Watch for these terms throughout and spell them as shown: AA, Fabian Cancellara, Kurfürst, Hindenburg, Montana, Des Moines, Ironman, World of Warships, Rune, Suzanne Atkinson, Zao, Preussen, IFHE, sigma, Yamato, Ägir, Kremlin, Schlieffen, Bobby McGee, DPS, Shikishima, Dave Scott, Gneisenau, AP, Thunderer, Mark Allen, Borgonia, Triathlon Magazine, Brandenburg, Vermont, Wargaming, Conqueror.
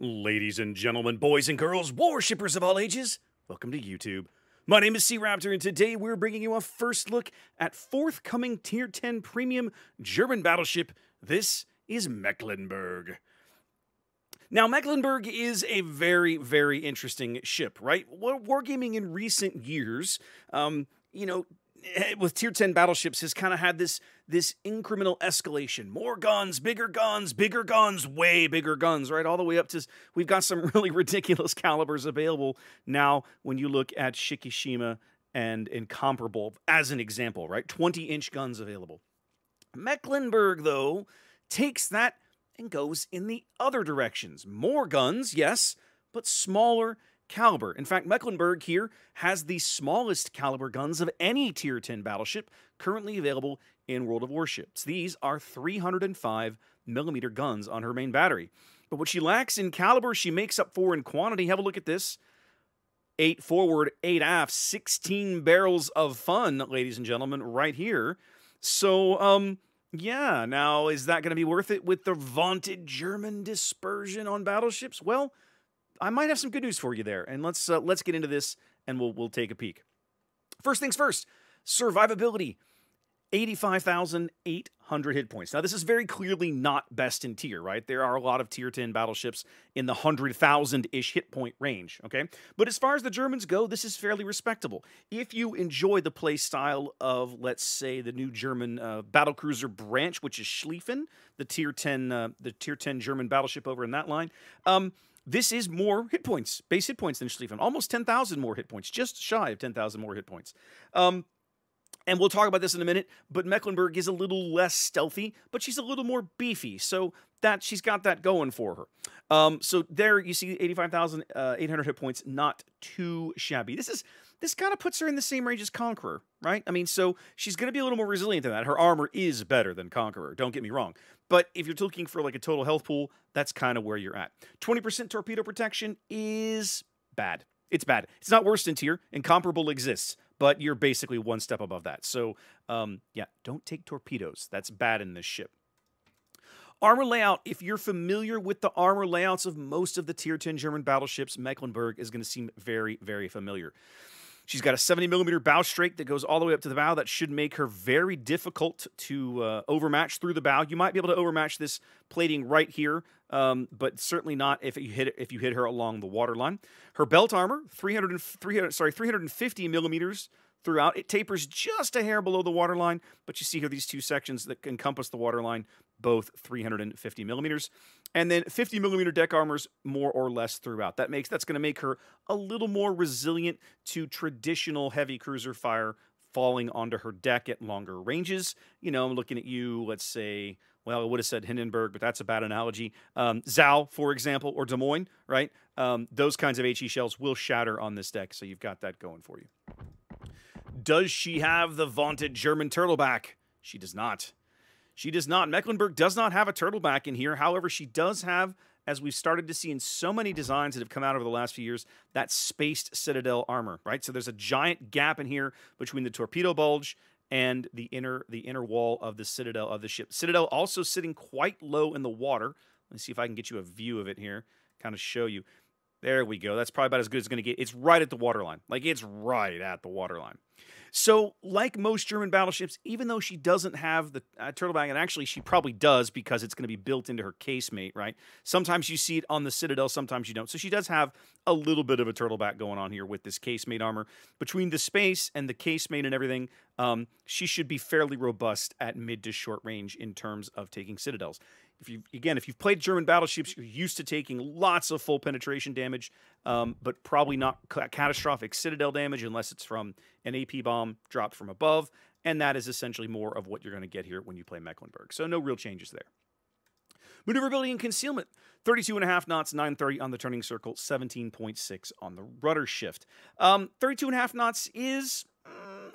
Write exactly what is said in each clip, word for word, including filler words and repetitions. Ladies and gentlemen, boys and girls, worshippers of all ages, welcome to YouTube. My name is SeaRaptor, and today we're bringing you a first look at forthcoming Tier ten Premium German Battleship. This is Mecklenburg. Now, Mecklenburg is a very, very interesting ship, right? Wargaming in recent years, um, you know, with Tier ten battleships has kind of had this this incremental escalation. More guns, bigger guns, bigger guns, way bigger guns, right? All the way up to... We've got some really ridiculous calibers available now when you look at Shikishima and Incomparable as an example, right? twenty-inch guns available. Mecklenburg, though, takes that and goes in the other directions. More guns, yes, but smaller caliber. In fact, Mecklenburg here has the smallest caliber guns of any Tier ten battleship currently available in World of Warships. These are three hundred five millimeter guns on her main battery. But what she lacks in caliber, she makes up for in quantity. Have a look at this. Eight forward, eight aft, sixteen barrels of fun, ladies and gentlemen, right here. So, um, yeah, now is that going to be worth it with the vaunted German dispersion on battleships? Well, I might have some good news for you there, and let's uh, let's get into this, and we'll we'll take a peek. First things first, survivability, eighty-five thousand eight hundred hit points. Now, this is very clearly not best in tier, right? There are a lot of tier ten battleships in the one hundred thousand-ish hit point range, okay? But as far as the Germans go, this is fairly respectable. If you enjoy the play style of, let's say, the new German uh, battlecruiser branch, which is Schlieffen, the tier ten uh, the tier ten German battleship over in that line, um... this is more hit points, base hit points than Schlieffen. Almost ten thousand more hit points, just shy of ten thousand more hit points. Um, and we'll talk about this in a minute, but Mecklenburg is a little less stealthy, but she's a little more beefy, so that she's got that going for her. Um, so there you see eighty-five thousand eight hundred hit points, not too shabby. This is this kind of puts her in the same range as Conqueror, right? I mean, so she's going to be a little more resilient than that. Her armor is better than Conqueror, don't get me wrong. But if you're looking for like a total health pool, that's kind of where you're at. twenty percent torpedo protection is bad. It's bad. It's not worse than tier. Incomparable exists, but you're basically one step above that. So, um, yeah, don't take torpedoes. That's bad in this ship. Armor layout, if you're familiar with the armor layouts of most of the Tier ten German battleships, Mecklenburg is going to seem very, very familiar. She's got a seventy millimeter bow strake that goes all the way up to the bow. That should make her very difficult to uh, overmatch through the bow. You might be able to overmatch this plating right here, um, but certainly not if you hit if you hit her along the waterline. Her belt armor, three hundred, three hundred, sorry, three hundred fifty millimeters throughout. It tapers just a hair below the waterline, but you see here these two sections that encompass the waterline, both three hundred fifty millimeters, and then fifty millimeter deck armors more or less throughout. That makes that's going to make her a little more resilient to traditional heavy cruiser fire falling onto her deck at longer ranges. You know, I'm looking at you, let's say, well, I would have said Hindenburg, but that's a bad analogy. Um, Zao, for example, or Des Moines, right? Um, those kinds of HE shells will shatter on this deck, so you've got that going for you. Does she have the vaunted German turtleback? She does not. She does not. Mecklenburg does not have a turtleback in here. However, she does have, as we've started to see in so many designs that have come out over the last few years, that spaced citadel armor, right? So there's a giant gap in here between the torpedo bulge and the inner the inner wall of the citadel of the ship. Citadel also sitting quite low in the water. Let me see if I can get you a view of it here, kind of show you. There we go. That's probably about as good as it's going to get. It's right at the waterline. Like, it's right at the waterline. So, like most German battleships, even though she doesn't have the uh, turtleback, and actually she probably does because it's going to be built into her casemate, right? Sometimes you see it on the Citadel, sometimes you don't. So she does have a little bit of a turtleback going on here with this casemate armor. Between the space and the casemate and everything, um, she should be fairly robust at mid to short range in terms of taking Citadels. If you, again, if you've played German battleships, you're used to taking lots of full penetration damage, um, but probably not ca catastrophic citadel damage unless it's from an A P bomb dropped from above, and that is essentially more of what you're going to get here when you play Mecklenburg. So no real changes there. Maneuverability and concealment, thirty-two and a half knots, nine thirty on the turning circle, seventeen point six on the rudder shift. Um, thirty-two and a half knots is...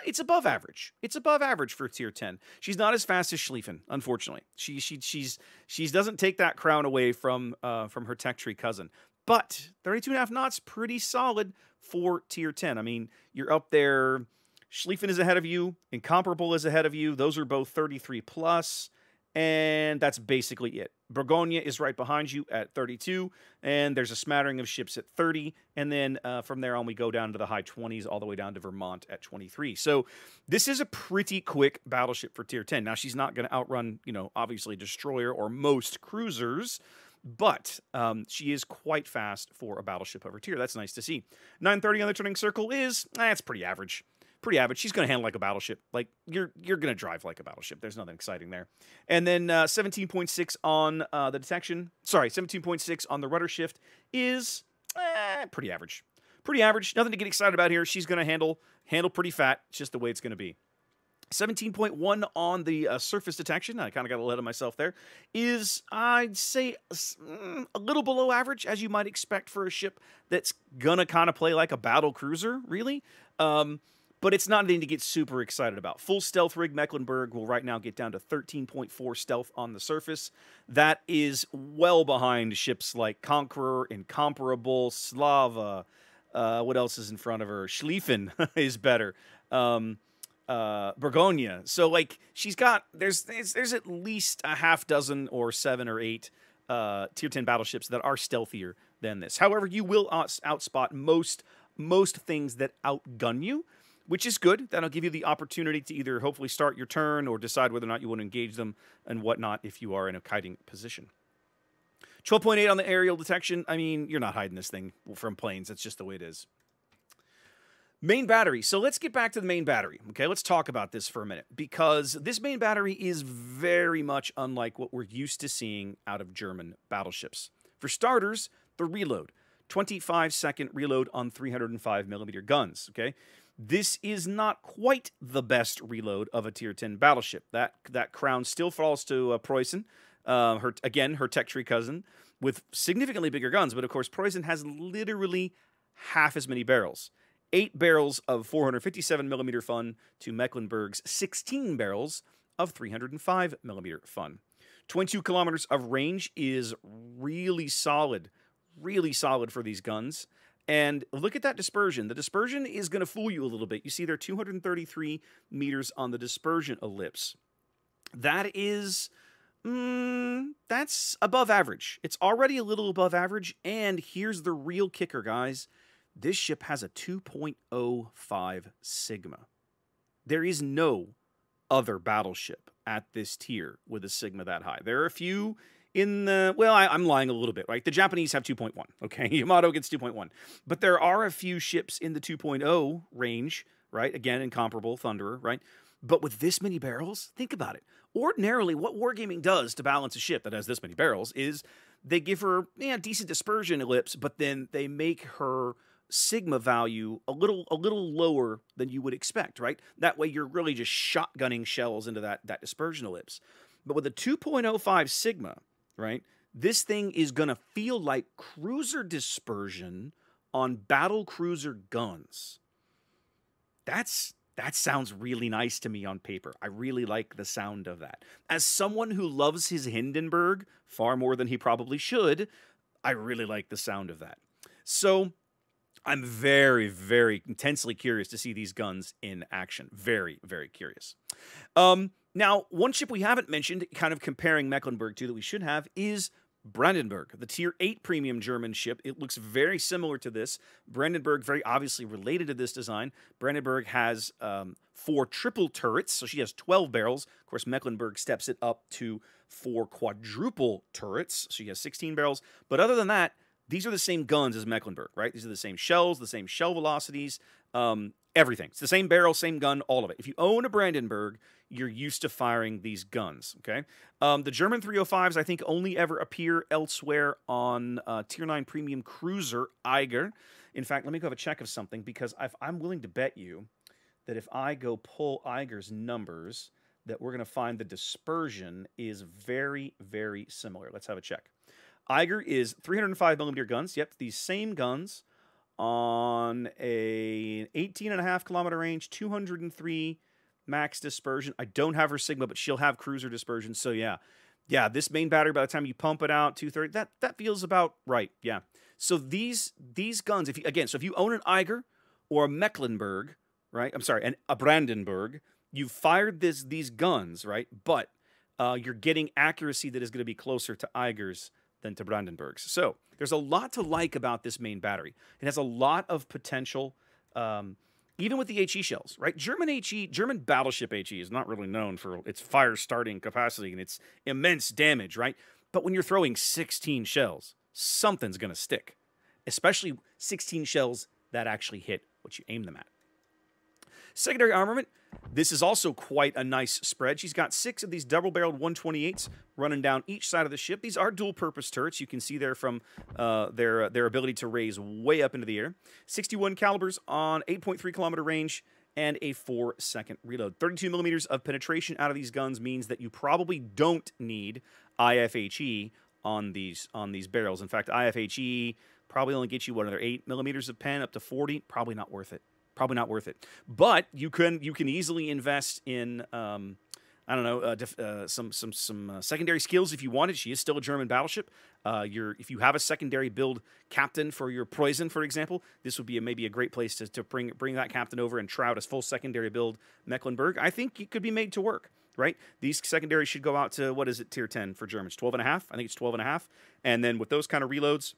It's above average. It's above average for tier ten. She's not as fast as Schlieffen, unfortunately. She she she's she doesn't take that crown away from uh, from her tech tree cousin. But thirty-two and a half knots, pretty solid for tier ten. I mean, you're up there. Schlieffen is ahead of you. Incomparable is ahead of you. Those are both thirty-three plus. And that's basically it. Borgonia is right behind you at thirty-two, and there's a smattering of ships at thirty, and then uh, from there on we go down to the high twenties, all the way down to Vermont at twenty-three. So this is a pretty quick battleship for tier ten. Now, she's not going to outrun, you know, obviously destroyer or most cruisers, but um, she is quite fast for a battleship of her tier. That's nice to see. nine thirty on the turning circle is, that's eh, pretty average. Pretty average. She's going to handle like a battleship. Like, you're you're going to drive like a battleship. There's nothing exciting there. And then uh, seventeen point six on uh, the detection. Sorry, seventeen point six on the rudder shift is eh, pretty average. Pretty average. Nothing to get excited about here. She's going to handle handle pretty fat. It's just the way it's going to be. seventeen point one on the uh, surface detection, I kind of got a little ahead of myself there, is, I'd say, a little below average, as you might expect for a ship that's going to kind of play like a battle cruiser, really. Um, But it's not anything to get super excited about. Full stealth rig Mecklenburg will right now get down to thirteen point four stealth on the surface. That is well behind ships like Conqueror, Incomparable, Slava. Uh, what else is in front of her? Schlieffen is better. Um, uh, Borgonia. So, like, she's got... There's, there's, there's at least a half dozen or seven or eight uh, tier ten battleships that are stealthier than this. However, you will out outspot most, most things that outgun you, which is good. That'll give you the opportunity to either hopefully start your turn or decide whether or not you want to engage them and whatnot if you are in a kiting position. twelve point eight on the aerial detection. I mean, you're not hiding this thing from planes. That's just the way it is. Main battery. So let's get back to the main battery. Okay, let's talk about this for a minute, because this main battery is very much unlike what we're used to seeing out of German battleships. For starters, the reload. twenty-five second reload on three hundred five millimeter guns, okay? This is not quite the best reload of a tier ten battleship. That that crown still falls to uh, Preussen, uh, her, again, her tech tree cousin, with significantly bigger guns. But, of course, Preussen has literally half as many barrels. Eight barrels of four hundred fifty-seven millimeter fun to Mecklenburg's sixteen barrels of three hundred five millimeter fun. twenty-two kilometers of range is really solid, really solid for these guns. And look at that dispersion. The dispersion is going to fool you a little bit. You see there are two hundred thirty-three meters on the dispersion ellipse. That is, mm, that's above average. It's already a little above average. And here's the real kicker, guys. This ship has a two point oh five Sigma. There is no other battleship at this tier with a Sigma that high. There are a few... In the, well, I, I'm lying a little bit, right? The Japanese have two point one, okay? Yamato gets two point one. But there are a few ships in the two point oh range, right? Again, Incomparable, Thunderer, right? But with this many barrels, think about it. Ordinarily, what Wargaming does to balance a ship that has this many barrels is they give her, yeah, decent dispersion ellipse, but then they make her Sigma value a little a little lower than you would expect, right? That way you're really just shotgunning shells into that, that dispersion ellipse. But with a two point oh five Sigma... right? This thing is going to feel like cruiser dispersion on battle cruiser guns. That's, that sounds really nice to me on paper. I really like the sound of that. As someone who loves his Hindenburg far more than he probably should, I really like the sound of that. So I'm very, very intensely curious to see these guns in action. Very, very curious. Um, Now, one ship we haven't mentioned, kind of comparing Mecklenburg to that we should have, is Brandenburg, the tier eight premium German ship. It looks very similar to this. Brandenburg, very obviously related to this design. Brandenburg has um, four triple turrets, so she has twelve barrels. Of course, Mecklenburg steps it up to four quadruple turrets, so she has sixteen barrels. But other than that, these are the same guns as Mecklenburg, right? These are the same shells, the same shell velocities, um, everything. It's the same barrel, same gun, all of it. If you own a Brandenburg, you're used to firing these guns, okay? Um, the German three oh fives, I think, only ever appear elsewhere on uh, tier nine premium cruiser Ägir. In fact, let me go have a check of something, because I've, I'm willing to bet you that if I go pull Ägir's numbers, that we're going to find the dispersion is very, very similar. Let's have a check. Ägir is three hundred five millimeter guns. Yep, these same guns on a eighteen and a half kilometer range, two hundred three max dispersion. I don't have her Sigma, but she'll have cruiser dispersion. So yeah, yeah, this main battery, by the time you pump it out, two thirty, that that feels about right. Yeah. So these these guns, if you, again, so if you own an Ägir or a Mecklenburg, right? I'm sorry, an a Brandenburg, you've fired this these guns, right? But uh, you're getting accuracy that is going to be closer to Ägir's than to Brandenburg's. So there's a lot to like about this main battery. It has a lot of potential, um, even with the HE shells, right? German HE, German battleship HE is not really known for its fire-starting capacity and its immense damage, right? But when you're throwing sixteen shells, something's going to stick, especially sixteen shells that actually hit what you aim them at. Secondary armament, this is also quite a nice spread. She's got six of these double-barreled one twenty-eights running down each side of the ship. These are dual-purpose turrets. You can see there from uh, their, their ability to raise way up into the air. sixty-one calibers on eight point three kilometer range and a four second reload. thirty-two millimeters of penetration out of these guns means that you probably don't need I F H E on these, on these barrels. In fact, I F H E probably only gets you, what, another eight millimeters of pen up to forty? Probably not worth it. Probably not worth it. But you can you can easily invest in, um, I don't know, uh, def uh, some some some uh, secondary skills if you wanted. She is still a German battleship. Uh, you're, if you have a secondary build captain for your Preussen, for example, this would be a, maybe a great place to, to bring, bring that captain over and try out his full secondary build Mecklenburg. I think it could be made to work, right? These secondaries should go out to, what is it, tier ten for Germans? twelve and a half? I think it's twelve and a half. And then with those kind of reloads,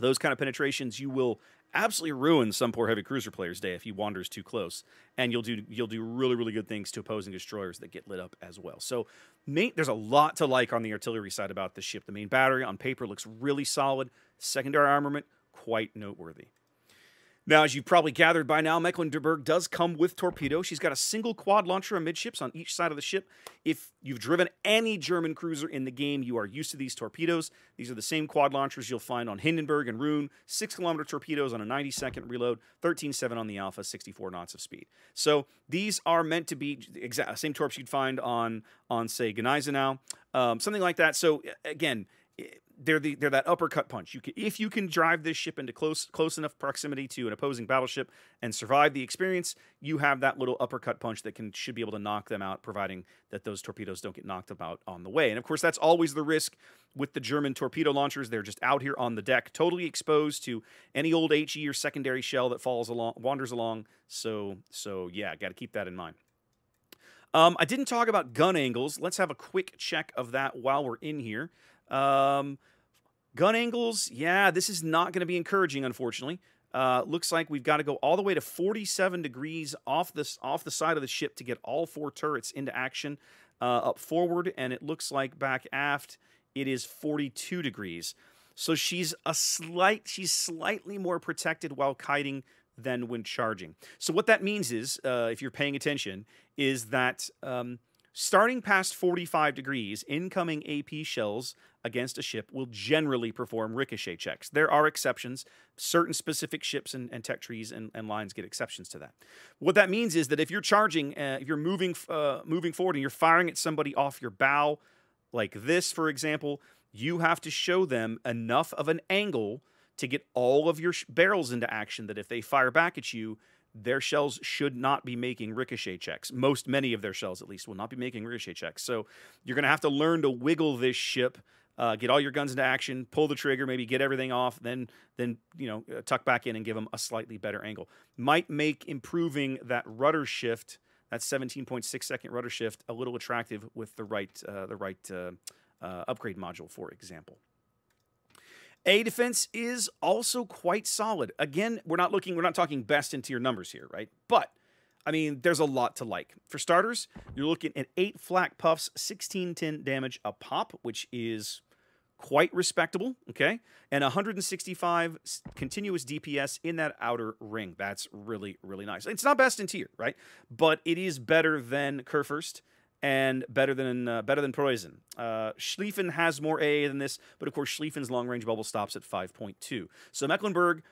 those kind of penetrations, you will absolutely ruin some poor heavy cruiser player's day if he wanders too close, and you'll do you'll do really really good things to opposing destroyers that get lit up as well. So, main, there's a lot to like on the artillery side about this ship. The main battery on paper looks really solid. Secondary armament quite noteworthy. Now, as you've probably gathered by now, Mecklenburg does come with torpedo. She's got a single quad launcher amidships on each side of the ship. If you've driven any German cruiser in the game, you are used to these torpedoes. These are the same quad launchers you'll find on Hindenburg and Rune. six kilometer torpedoes on a ninety second reload, thirteen seven on the Alpha, sixty-four knots of speed. So these are meant to be exact the same torps you'd find on, on say, Gneisenau, um, something like that. So, again, They're the they're that uppercut punch. You can, if you can drive this ship into close close enough proximity to an opposing battleship and survive the experience, you have that little uppercut punch that can should be able to knock them out, providing that those torpedoes don't get knocked about on the way. And of course, that's always the risk with the German torpedo launchers. They're just out here on the deck, totally exposed to any old HE or secondary shell that falls along, wanders along. So so yeah, got to keep that in mind. Um, I didn't talk about gun angles. Let's have a quick check of that while we're in here. Um, gun angles, yeah, this is not going to be encouraging, unfortunately. Uh, looks like we've got to go all the way to forty-seven degrees off this off the side of the ship to get all four turrets into action uh, up forward, and it looks like back aft it is forty-two degrees. So she's a slight she's slightly more protected while kiting than when charging. So what that means is, uh, if you're paying attention, is that um, starting past forty-five degrees, incoming A P shells against a ship will generally perform ricochet checks. There are exceptions. Certain specific ships and, and tech trees and, and lines get exceptions to that. What that means is that if you're charging, uh, if you're moving, uh, moving forward and you're firing at somebody off your bow, like this, for example, you have to show them enough of an angle to get all of your sh barrels into action that if they fire back at you, their shells should not be making ricochet checks. Most, many of their shells, at least, will not be making ricochet checks. So you're going to have to learn to wiggle this ship, uh, get all your guns into action, pull the trigger, maybe get everything off, then, then you know, tuck back in and give them a slightly better angle. Might make improving that rudder shift, that seventeen point six second rudder shift, a little attractive with the right, uh, the right uh, uh, upgrade module, for example. A defense is also quite solid. Again, we're not looking, we're not talking best in tier numbers here, right? But, I mean, there's a lot to like. For starters, you're looking at eight flak puffs, sixteen ten damage a pop, which is quite respectable, okay? And one hundred sixty-five continuous D P S in that outer ring. That's really, really nice. It's not best in tier, right? But it is better than Kurfürst. And better than uh, better than Preußen. Uh, Schlieffen has more A A than this, but of course Schlieffen's long-range bubble stops at five point two. So Mecklenburg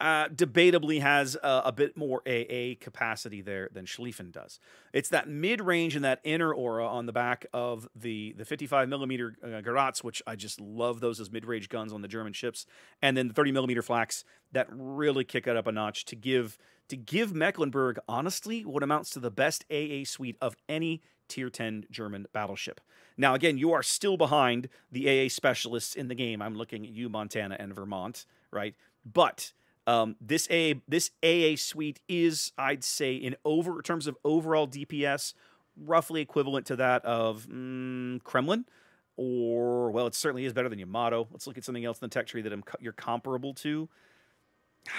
uh, debatably has uh, a bit more A A capacity there than Schlieffen does. It's that mid-range and that inner aura on the back of the the fifty-five millimeter uh, Graz, which I just love those as mid-range guns on the German ships, and then the thirty millimeter flaks that really kick it up a notch to give to give Mecklenburg honestly what amounts to the best A A suite of any tier ten German battleship. Now, again, you are still behind the A A specialists in the game. I'm looking at you, Montana and Vermont, right? But um, this A A this A A suite is, I'd say, in over in terms of overall D P S, roughly equivalent to that of mm, Kremlin. Or, well, it certainly is better than Yamato. Let's look at something else in the tech tree that I'm, you're comparable to.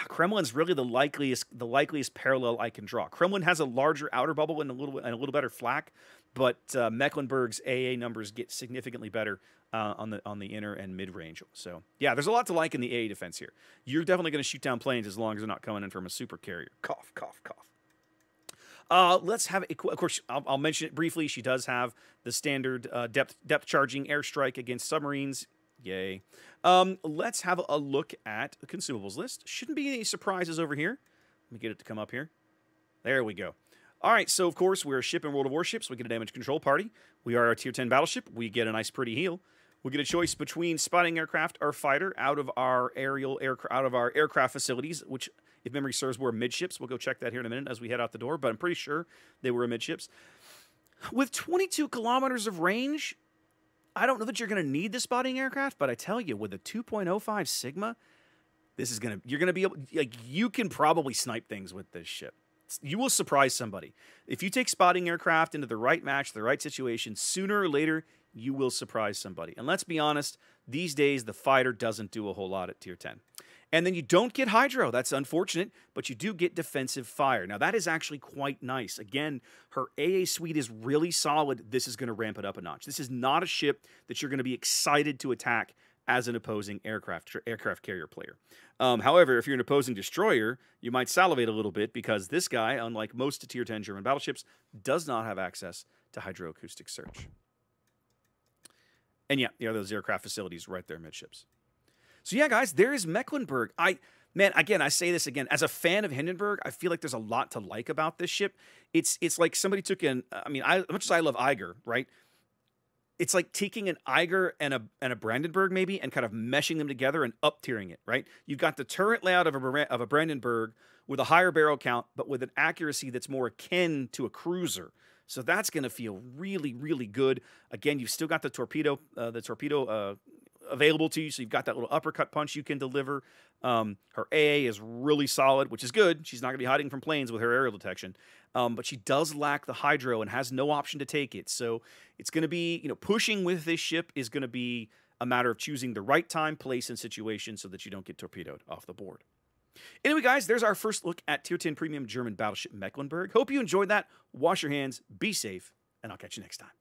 Kremlin's really the likeliest, the likeliest parallel I can draw. Kremlin has a larger outer bubble and a little, and a little better flak, but uh, Mecklenburg's A A numbers get significantly better uh, on the on the inner and mid range. So yeah, there's a lot to like in the A A defense here. You're definitely going to shoot down planes as long as they're not coming in from a super carrier. Cough, cough, cough. Uh, let's have, of course, I'll, I'll mention it briefly. She does have the standard uh, depth depth charging airstrike against submarines. Yay. Um, let's have a look at the consumables list. Shouldn't be any surprises over here. Let me get it to come up here. There we go. All right, so, of course, we're a ship in World of Warships. We get a damage control party. We are a tier ten battleship. We get a nice, pretty heal. We get a choice between spotting aircraft or fighter out of our aerial aircraft, out of our aircraft facilities, which, if memory serves, were midships. We'll go check that here in a minute as we head out the door, but I'm pretty sure they were midships. With twenty-two kilometers of range, I don't know that you're going to need the spotting aircraft, but I tell you, with a two point oh five Sigma, this is going to, you're going to be able, like, you can probably snipe things with this ship. You will surprise somebody. If you take spotting aircraft into the right match, the right situation, sooner or later, you will surprise somebody. And let's be honest, these days, the fighter doesn't do a whole lot at tier ten. And then you don't get hydro. That's unfortunate, but you do get defensive fire. Now, that is actually quite nice. Again, her A A suite is really solid. This is going to ramp it up a notch. This is not a ship that you're going to be excited to attack as an opposing aircraft aircraft carrier player. Um, however, if you're an opposing destroyer, you might salivate a little bit because this guy, unlike most tier ten German battleships, does not have access to hydroacoustic search. And yeah, there are those aircraft facilities right there midships. So yeah, guys, there is Mecklenburg. I, man, again, I say this again. As a fan of Hindenburg, I feel like there's a lot to like about this ship. It's it's like somebody took an, I mean, I, as much as I love Ägir, right? It's like taking an Ägir and a and a Brandenburg maybe and kind of meshing them together and up-tiering it, right? You've got the turret layout of a, of a Brandenburg with a higher barrel count, but with an accuracy that's more akin to a cruiser. So that's going to feel really, really good. Again, you've still got the torpedo, uh, the torpedo, uh, available to you, so you've got that little uppercut punch you can deliver. Um, her A A is really solid, which is good. She's not going to be hiding from planes with her aerial detection, um, but she does lack the hydro and has no option to take it. So it's going to be, you know, pushing with this ship is going to be a matter of choosing the right time, place, and situation so that you don't get torpedoed off the board. Anyway, guys, there's our first look at tier ten premium German battleship Mecklenburg. Hope you enjoyed that. Wash your hands, be safe, and I'll catch you next time.